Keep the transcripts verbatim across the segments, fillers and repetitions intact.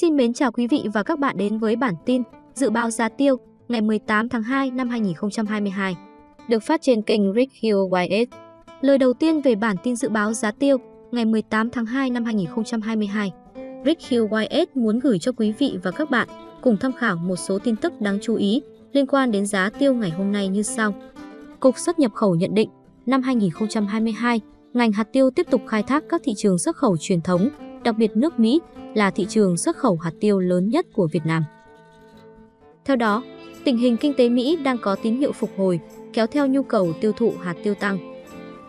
Xin mến chào quý vị và các bạn đến với bản tin dự báo giá tiêu ngày mười tám tháng hai năm hai nghìn không trăm hai mươi hai được phát trên kênh Rikkill Y S. Lời đầu tiên về bản tin dự báo giá tiêu ngày mười tám tháng hai năm hai nghìn không trăm hai mươi hai, Rikkill Y S muốn gửi cho quý vị và các bạn cùng tham khảo một số tin tức đáng chú ý liên quan đến giá tiêu ngày hôm nay như sau. Cục xuất nhập khẩu nhận định năm hai nghìn không trăm hai mươi hai, ngành hạt tiêu tiếp tục khai thác các thị trường xuất khẩu truyền thống, đặc biệt nước Mỹ là thị trường xuất khẩu hạt tiêu lớn nhất của Việt Nam. Theo đó, tình hình kinh tế Mỹ đang có tín hiệu phục hồi, kéo theo nhu cầu tiêu thụ hạt tiêu tăng.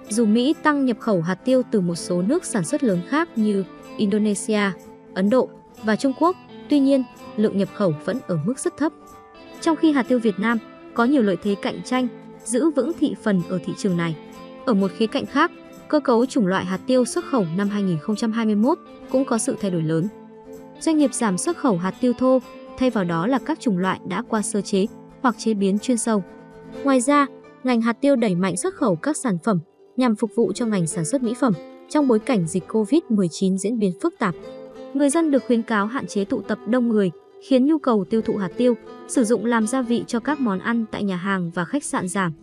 Dù Mỹ tăng nhập khẩu hạt tiêu từ một số nước sản xuất lớn khác như Indonesia, Ấn Độ và Trung Quốc, tuy nhiên, lượng nhập khẩu vẫn ở mức rất thấp. Trong khi hạt tiêu Việt Nam có nhiều lợi thế cạnh tranh, giữ vững thị phần ở thị trường này. Ở một khía cạnh khác, cơ cấu chủng loại hạt tiêu xuất khẩu năm hai nghìn không trăm hai mươi mốt cũng có sự thay đổi lớn. Doanh nghiệp giảm xuất khẩu hạt tiêu thô, thay vào đó là các chủng loại đã qua sơ chế hoặc chế biến chuyên sâu. Ngoài ra, ngành hạt tiêu đẩy mạnh xuất khẩu các sản phẩm nhằm phục vụ cho ngành sản xuất mỹ phẩm trong bối cảnh dịch Covid mười chín diễn biến phức tạp. Người dân được khuyến cáo hạn chế tụ tập đông người, khiến nhu cầu tiêu thụ hạt tiêu, sử dụng làm gia vị cho các món ăn tại nhà hàng và khách sạn giảm.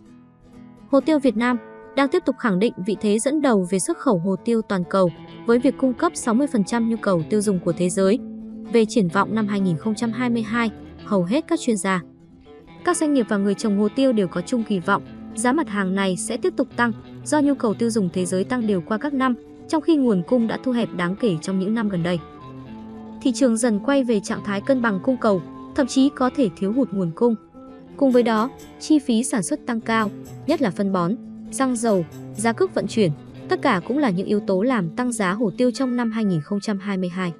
Hồ tiêu Việt Nam đang tiếp tục khẳng định vị thế dẫn đầu về xuất khẩu hồ tiêu toàn cầu với việc cung cấp sáu mươi phần trăm nhu cầu tiêu dùng của thế giới. Về triển vọng năm hai nghìn không trăm hai mươi hai, hầu hết các chuyên gia, các doanh nghiệp và người trồng hồ tiêu đều có chung kỳ vọng giá mặt hàng này sẽ tiếp tục tăng do nhu cầu tiêu dùng thế giới tăng đều qua các năm, trong khi nguồn cung đã thu hẹp đáng kể trong những năm gần đây. Thị trường dần quay về trạng thái cân bằng cung cầu, thậm chí có thể thiếu hụt nguồn cung. Cùng với đó, chi phí sản xuất tăng cao, nhất là phân bón, xăng dầu, giá cước vận chuyển, tất cả cũng là những yếu tố làm tăng giá hồ tiêu trong năm hai nghìn không trăm hai mươi hai.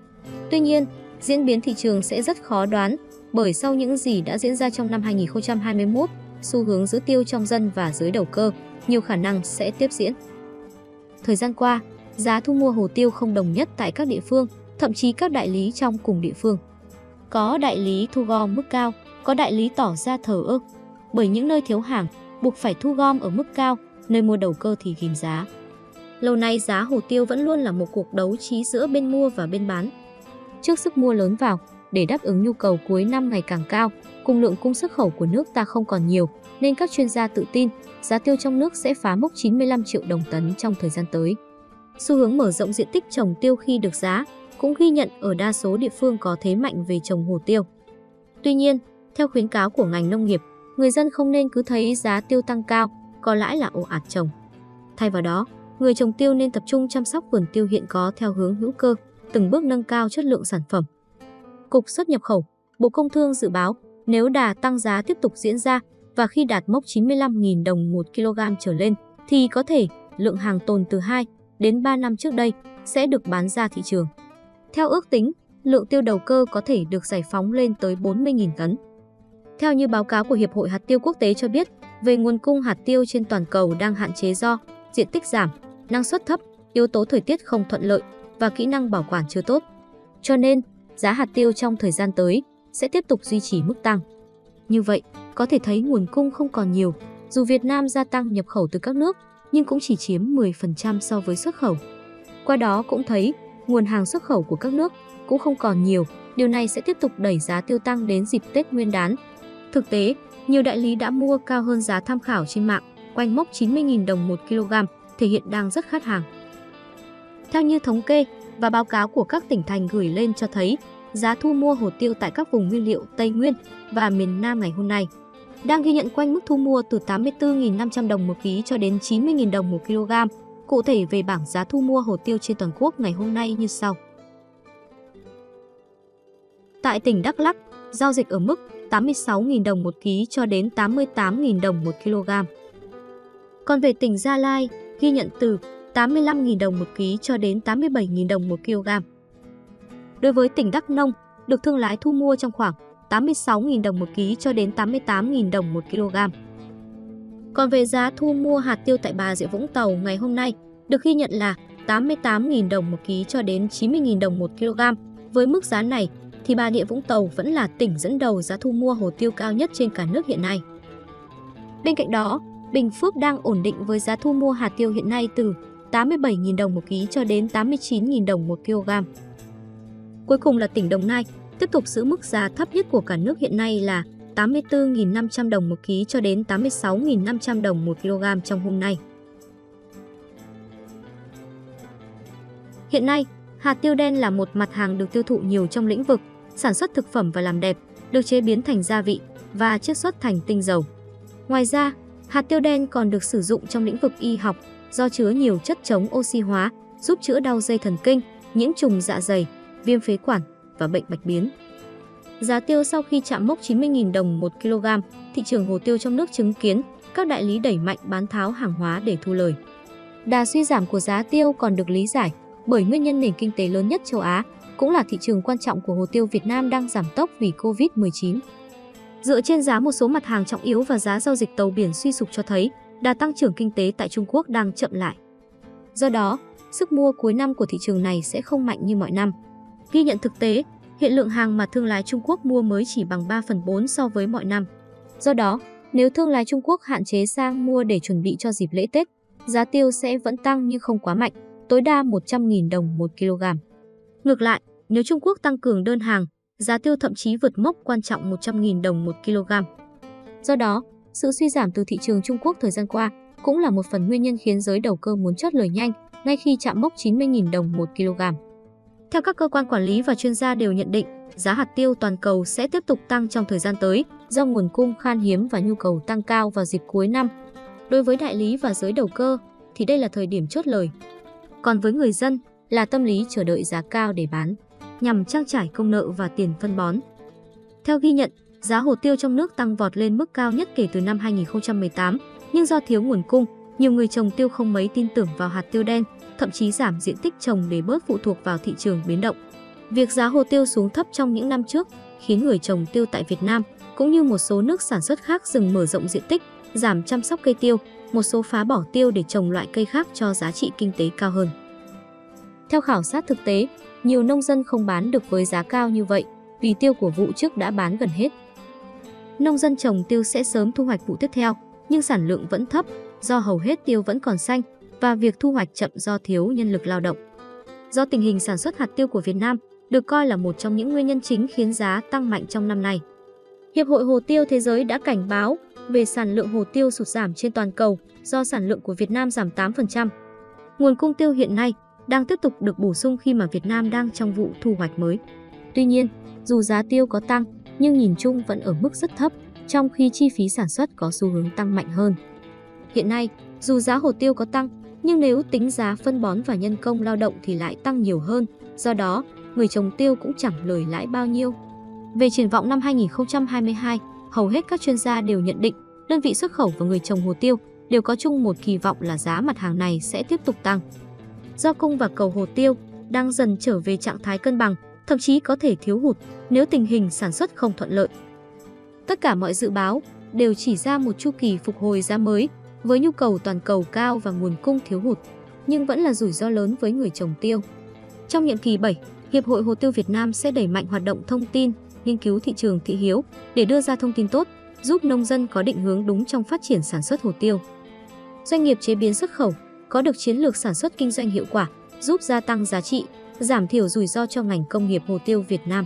Tuy nhiên, diễn biến thị trường sẽ rất khó đoán, bởi sau những gì đã diễn ra trong năm hai nghìn không trăm hai mươi mốt, xu hướng giữ tiêu trong dân và giới đầu cơ nhiều khả năng sẽ tiếp diễn. Thời gian qua, giá thu mua hồ tiêu không đồng nhất tại các địa phương, thậm chí các đại lý trong cùng địa phương. Có đại lý thu gom mức cao, có đại lý tỏ ra thờ ơ, bởi những nơi thiếu hàng buộc phải thu gom ở mức cao, nơi mua đầu cơ thì ghìm giá. Lâu nay giá hồ tiêu vẫn luôn là một cuộc đấu trí giữa bên mua và bên bán. Trước sức mua lớn vào để đáp ứng nhu cầu cuối năm ngày càng cao, cùng lượng cung xuất khẩu của nước ta không còn nhiều, nên các chuyên gia tự tin giá tiêu trong nước sẽ phá mốc chín mươi lăm triệu đồng tấn trong thời gian tới. Xu hướng mở rộng diện tích trồng tiêu khi được giá cũng ghi nhận ở đa số địa phương có thế mạnh về trồng hồ tiêu. Tuy nhiên, theo khuyến cáo của ngành nông nghiệp, người dân không nên cứ thấy giá tiêu tăng cao, có lãi là ồ ạt trồng. Thay vào đó, người trồng tiêu nên tập trung chăm sóc vườn tiêu hiện có theo hướng hữu cơ, từng bước nâng cao chất lượng sản phẩm. Cục xuất nhập khẩu, Bộ Công Thương dự báo nếu đà tăng giá tiếp tục diễn ra và khi đạt mốc chín mươi lăm nghìn đồng một kg trở lên, thì có thể lượng hàng tồn từ hai đến ba năm trước đây sẽ được bán ra thị trường. Theo ước tính, lượng tiêu đầu cơ có thể được giải phóng lên tới bốn mươi nghìn tấn. Theo như báo cáo của Hiệp hội Hạt tiêu Quốc tế cho biết, về nguồn cung hạt tiêu trên toàn cầu đang hạn chế do diện tích giảm, năng suất thấp, yếu tố thời tiết không thuận lợi và kỹ năng bảo quản chưa tốt. Cho nên, giá hạt tiêu trong thời gian tới sẽ tiếp tục duy trì mức tăng. Như vậy, có thể thấy nguồn cung không còn nhiều, dù Việt Nam gia tăng nhập khẩu từ các nước, nhưng cũng chỉ chiếm mười phần trăm so với xuất khẩu. Qua đó cũng thấy, nguồn hàng xuất khẩu của các nước cũng không còn nhiều, điều này sẽ tiếp tục đẩy giá tiêu tăng đến dịp Tết Nguyên đán. Thực tế, nhiều đại lý đã mua cao hơn giá tham khảo trên mạng, quanh mốc chín mươi nghìn đồng một kg, thể hiện đang rất khát hàng. Theo như thống kê và báo cáo của các tỉnh thành gửi lên cho thấy, giá thu mua hồ tiêu tại các vùng nguyên liệu Tây Nguyên và miền Nam ngày hôm nay đang ghi nhận quanh mức thu mua từ tám mươi tư nghìn năm trăm đồng một ký cho đến chín mươi nghìn đồng một kg. Cụ thể về bảng giá thu mua hồ tiêu trên toàn quốc ngày hôm nay như sau. Tại tỉnh Đắk Lắk, giao dịch ở mức tám mươi sáu nghìn đồng một ký cho đến tám mươi tám nghìn đồng một kg. Còn về tỉnh Gia Lai, ghi nhận từ tám mươi lăm nghìn đồng một ký cho đến tám mươi bảy nghìn đồng một kg. Đối với tỉnh Đắk Nông, được thương lái thu mua trong khoảng tám mươi sáu nghìn đồng một ký cho đến tám mươi tám nghìn đồng một kg. Còn về giá thu mua hạt tiêu tại Bà Rịa Vũng Tàu ngày hôm nay, được ghi nhận là tám mươi tám nghìn đồng một ký cho đến chín mươi nghìn đồng một kg. Với mức giá này, thì Bà Rịa Vũng Tàu vẫn là tỉnh dẫn đầu giá thu mua hồ tiêu cao nhất trên cả nước hiện nay. Bên cạnh đó, Bình Phước đang ổn định với giá thu mua hạt tiêu hiện nay từ tám mươi bảy nghìn đồng một ký cho đến tám mươi chín nghìn đồng một kg. Cuối cùng là tỉnh Đồng Nai, tiếp tục giữ mức giá thấp nhất của cả nước hiện nay là tám mươi tư nghìn năm trăm đồng một ký cho đến tám mươi sáu nghìn năm trăm đồng một kg trong hôm nay. Hiện nay, hạt tiêu đen là một mặt hàng được tiêu thụ nhiều trong lĩnh vực sản xuất thực phẩm và làm đẹp, được chế biến thành gia vị và chiết xuất thành tinh dầu. Ngoài ra, hạt tiêu đen còn được sử dụng trong lĩnh vực y học do chứa nhiều chất chống oxy hóa, giúp chữa đau dây thần kinh, nhiễm trùng dạ dày, viêm phế quản và bệnh bạch biến. Giá tiêu sau khi chạm mốc chín mươi nghìn đồng một kg, thị trường hồ tiêu trong nước chứng kiến các đại lý đẩy mạnh bán tháo hàng hóa để thu lời. Đà suy giảm của giá tiêu còn được lý giải bởi nguyên nhân nền kinh tế lớn nhất châu Á, cũng là thị trường quan trọng của hồ tiêu Việt Nam đang giảm tốc vì Covid mười chín. Dựa trên giá một số mặt hàng trọng yếu và giá giao dịch tàu biển suy sụp cho thấy, đà tăng trưởng kinh tế tại Trung Quốc đang chậm lại. Do đó, sức mua cuối năm của thị trường này sẽ không mạnh như mọi năm. Ghi nhận thực tế, hiện lượng hàng mà thương lái Trung Quốc mua mới chỉ bằng ba phần tư so với mọi năm. Do đó, nếu thương lái Trung Quốc hạn chế sang mua để chuẩn bị cho dịp lễ Tết, giá tiêu sẽ vẫn tăng nhưng không quá mạnh, tối đa một trăm nghìn đồng một kg. Ngược lại, nếu Trung Quốc tăng cường đơn hàng, giá tiêu thậm chí vượt mốc quan trọng một trăm nghìn đồng một kg. Do đó, sự suy giảm từ thị trường Trung Quốc thời gian qua cũng là một phần nguyên nhân khiến giới đầu cơ muốn chốt lời nhanh ngay khi chạm mốc chín mươi nghìn đồng một kg. Theo các cơ quan quản lý và chuyên gia đều nhận định, giá hạt tiêu toàn cầu sẽ tiếp tục tăng trong thời gian tới do nguồn cung khan hiếm và nhu cầu tăng cao vào dịp cuối năm. Đối với đại lý và giới đầu cơ thì đây là thời điểm chốt lời. Còn với người dân là tâm lý chờ đợi giá cao để bán, nhằm trang trải công nợ và tiền phân bón. Theo ghi nhận, giá hồ tiêu trong nước tăng vọt lên mức cao nhất kể từ năm hai nghìn không trăm mười tám, nhưng do thiếu nguồn cung, nhiều người trồng tiêu không mấy tin tưởng vào hạt tiêu đen, thậm chí giảm diện tích trồng để bớt phụ thuộc vào thị trường biến động. Việc giá hồ tiêu xuống thấp trong những năm trước khiến người trồng tiêu tại Việt Nam cũng như một số nước sản xuất khác dừng mở rộng diện tích, giảm chăm sóc cây tiêu, một số phá bỏ tiêu để trồng loại cây khác cho giá trị kinh tế cao hơn. Theo khảo sát thực tế, nhiều nông dân không bán được với giá cao như vậy vì tiêu của vụ trước đã bán gần hết. Nông dân trồng tiêu sẽ sớm thu hoạch vụ tiếp theo, nhưng sản lượng vẫn thấp do hầu hết tiêu vẫn còn xanh và việc thu hoạch chậm do thiếu nhân lực lao động. Do tình hình sản xuất hạt tiêu của Việt Nam được coi là một trong những nguyên nhân chính khiến giá tăng mạnh trong năm nay. Hiệp hội Hồ tiêu Thế giới đã cảnh báo về sản lượng hồ tiêu sụt giảm trên toàn cầu do sản lượng của Việt Nam giảm tám phần trăm. Nguồn cung tiêu hiện nay đang tiếp tục được bổ sung khi mà Việt Nam đang trong vụ thu hoạch mới. Tuy nhiên, dù giá tiêu có tăng, nhưng nhìn chung vẫn ở mức rất thấp, trong khi chi phí sản xuất có xu hướng tăng mạnh hơn. Hiện nay, dù giá hồ tiêu có tăng, nhưng nếu tính giá phân bón và nhân công lao động thì lại tăng nhiều hơn, do đó, người trồng tiêu cũng chẳng lời lãi bao nhiêu. Về triển vọng năm hai nghìn không trăm hai mươi hai, hầu hết các chuyên gia đều nhận định, đơn vị xuất khẩu và người trồng hồ tiêu đều có chung một kỳ vọng là giá mặt hàng này sẽ tiếp tục tăng. Do cung và cầu hồ tiêu đang dần trở về trạng thái cân bằng, thậm chí có thể thiếu hụt nếu tình hình sản xuất không thuận lợi. Tất cả mọi dự báo đều chỉ ra một chu kỳ phục hồi giá mới với nhu cầu toàn cầu cao và nguồn cung thiếu hụt, nhưng vẫn là rủi ro lớn với người trồng tiêu. Trong nhiệm kỳ bảy, Hiệp hội Hồ tiêu Việt Nam sẽ đẩy mạnh hoạt động thông tin, nghiên cứu thị trường thị hiếu để đưa ra thông tin tốt, giúp nông dân có định hướng đúng trong phát triển sản xuất hồ tiêu. Doanh nghiệp chế biến xuất khẩu có được chiến lược sản xuất kinh doanh hiệu quả, giúp gia tăng giá trị, giảm thiểu rủi ro cho ngành công nghiệp hồ tiêu Việt Nam.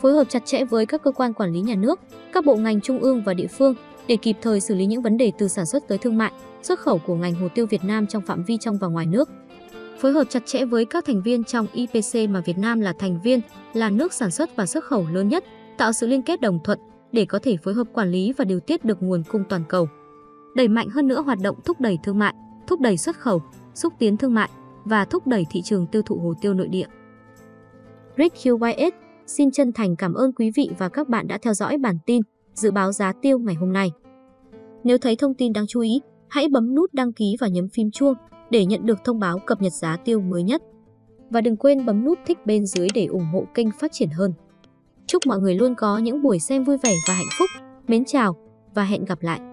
Phối hợp chặt chẽ với các cơ quan quản lý nhà nước, các bộ ngành trung ương và địa phương để kịp thời xử lý những vấn đề từ sản xuất tới thương mại, xuất khẩu của ngành hồ tiêu Việt Nam trong phạm vi trong và ngoài nước. Phối hợp chặt chẽ với các thành viên trong I P C mà Việt Nam là thành viên, là nước sản xuất và xuất khẩu lớn nhất, tạo sự liên kết đồng thuận để có thể phối hợp quản lý và điều tiết được nguồn cung toàn cầu. Đẩy mạnh hơn nữa hoạt động thúc đẩy thương mại, thúc đẩy xuất khẩu, xúc tiến thương mại và thúc đẩy thị trường tiêu thụ hồ tiêu nội địa. Rikkill Y S xin chân thành cảm ơn quý vị và các bạn đã theo dõi bản tin dự báo giá tiêu ngày hôm nay. Nếu thấy thông tin đáng chú ý, hãy bấm nút đăng ký và nhấn phím chuông để nhận được thông báo cập nhật giá tiêu mới nhất. Và đừng quên bấm nút thích bên dưới để ủng hộ kênh phát triển hơn. Chúc mọi người luôn có những buổi xem vui vẻ và hạnh phúc. Mến chào và hẹn gặp lại!